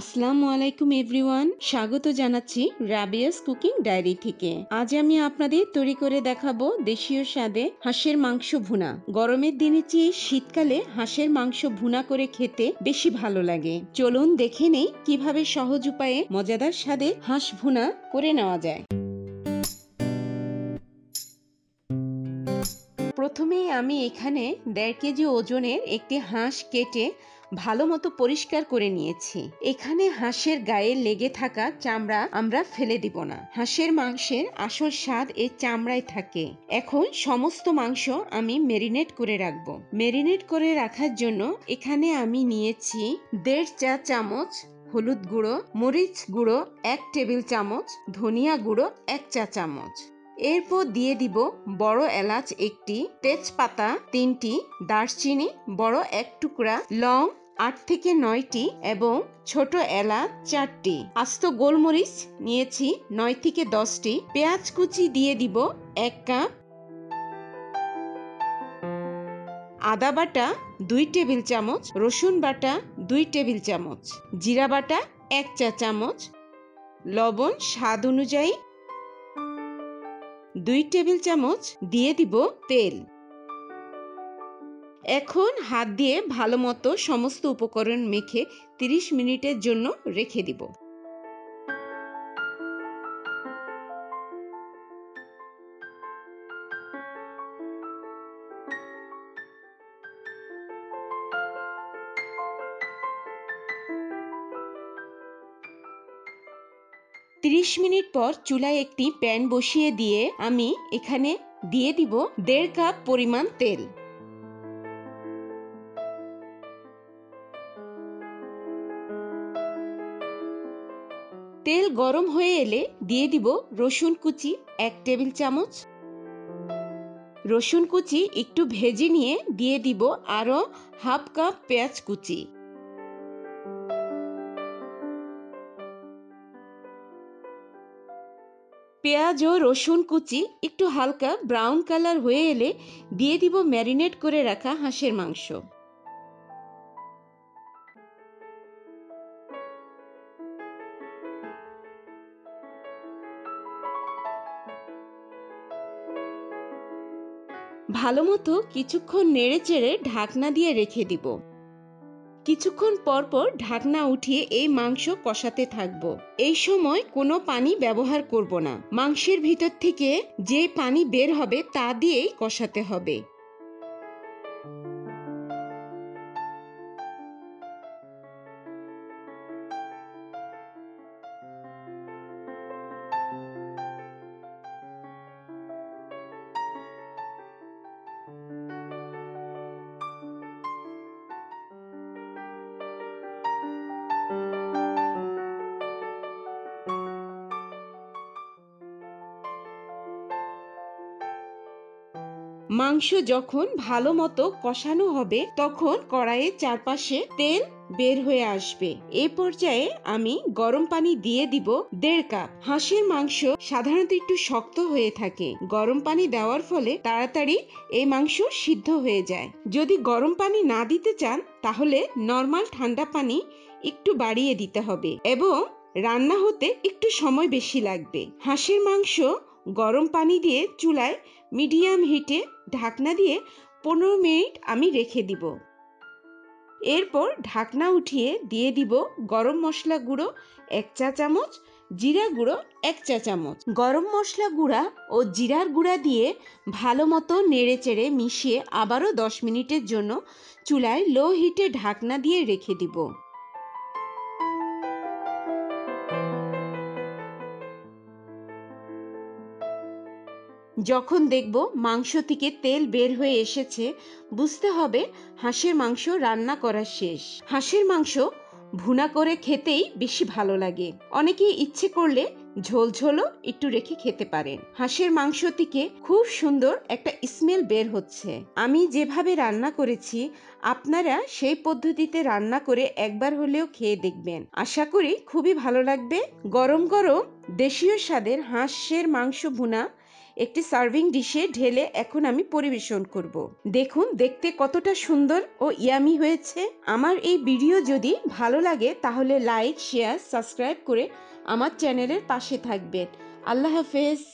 আসসালামু আলাইকুম এভরিওয়ান, স্বাগত জানাচ্ছি রাবিয়াস কুকিং ডায়েরি থেকে। আজ আমি আপনাদের তৈরি করে দেখাবো দেশীয় স্বাদে হাঁসের মাংস ভুনা। গরমের দিনের চেয়ে শীতকালে হাঁসের মাংস ভুনা করে খেতে বেশি ভালো লাগে। চলুন দেখে নেই কিভাবে সহজ উপায়ে মজাদার স্বাদে হাঁস ভুনা করে নেওয়া যায়। প্রথমেই আমি এখানে 1.5 কেজি ওজনের একটি হাঁস কেটে ভালো মতো পরিষ্কার করে নিয়েছি। এখানে হাঁসের গায়ে লেগে থাকা চামড়া আমরা ফেলে দিব না, হাঁসের মাংসের আসল স্বাদ এই চামড়ায় থাকে। এখন সমস্ত মাংস আমি মেরিনেট করে রাখব। মেরিনেট করে রাখার জন্য এখানে আমি নিয়েছি 1.5 চা চামচ হলুদ গুঁড়ো, মরিচ গুঁড়ো 1 টেবিল চামচ, ধনিয়া গুঁড়ো 1 চা চামচ। এরপর দিয়ে দিব বড় এলাচ 1টি, তেজপাতা 3টি, দারচিনি বড় 1 টুকরা, লং 8 থেকে 9টি এবং ছোট এলাচ 4টি। আস্ত গোলমরিচ নিয়েছি 9 থেকে 10টি। পেঁয়াজ কুচি দিয়ে দিব 1 কাপ, আদা বাটা 2 টেবিল চামচ, রসুন বাটা 2 টেবিল চামচ, জিরা বাটা 1 চা চামচ, লবণ স্বাদ অনুযায়ী 2 টেবিল চামচ দিয়ে দিব তেল। এখন হাত দিয়ে ভালো মতো সমস্ত উপকরণ মেখে 30 মিনিটের জন্য রেখে দিব। তিরিশ মিনিট পর চুলায় একটি প্যান বসিয়ে দিয়ে আমি এখানে দিয়ে দিব 1.5 কাপ পরিমাণ তেল। তেল গরম হয়ে এলে দিয়ে দিব রসুন কুচি 1 টেবিল চামচ। রসুন কুচি একটু ভেজে নিয়ে দিয়ে দিব আরো 1/2 কাপ পেঁয়াজ কুচি। পেঁয়াজ ও রসুন কুচি একটু হালকা ব্রাউন কালার হয়ে এলে দিয়ে দিব ম্যারিনেট করে রাখা হাঁসের মাংস। ভালো মতো কিছুক্ষণ নেড়ে চেড়ে ঢাকনা দিয়ে রেখে দিব। কিছুক্ষণ পর পর ঢাকনা উঠিয়ে এই মাংস কষাতে থাকবো। এই সময় কোনো পানি ব্যবহার করব না, মাংসের ভিতর থেকে যে পানি বের হবে তা দিয়েই কষাতে হবে। মাংস যখন ভালো মতো কষানো হবে তখন কড়াইয়ের চারপাশে তেল বের হয়ে আসবে। এই পর্যায়ে আমি গরম পানি দিয়ে দিব 1.5 কাপ। হাঁসের মাংস সাধারণত একটু শক্ত হয়ে থাকে, গরম পানি দেওয়ার ফলে তাড়াতাড়ি এই মাংস সিদ্ধ হয়ে যায়। যদি গরম পানি না দিতে চান তাহলে নর্মাল ঠান্ডা পানি একটু বাড়িয়ে দিতে হবে এবং রান্না হতে একটু সময় বেশি লাগবে। হাঁসের মাংস গরম পানি দিয়ে চুলায় মিডিয়াম হিটে ঢাকনা দিয়ে 15 মিনিট আমি রেখে দিব। এরপর ঢাকনা উঠিয়ে দিয়ে দিব গরম মশলা গুঁড়ো 1 চা চামচ, জিরা গুঁড়ো 1 চা চামচ। গরম মশলা গুঁড়া ও জিরার গুঁড়া দিয়ে ভালো মতো নেড়ে চেড়ে মিশিয়ে আবারও 10 মিনিটের জন্য চুলায় লো হিটে ঢাকনা দিয়ে রেখে দিব। 10 মিনিট পর গরম গরম দেশীয় স্বাদের হাঁসের মাংস ভুনা एक सार्विंग डिशे ढेले एखन आमी परिवेशन करब। देखुन देखते कतटा सुंदर और यामी हयेछे। आमार एई भिडियो जदि भालो लागे ताहले लाइक शेयर सबस्क्राइब करे आमार चैनेलेर पाशे थाकबेन। आल्लाह हाफेज।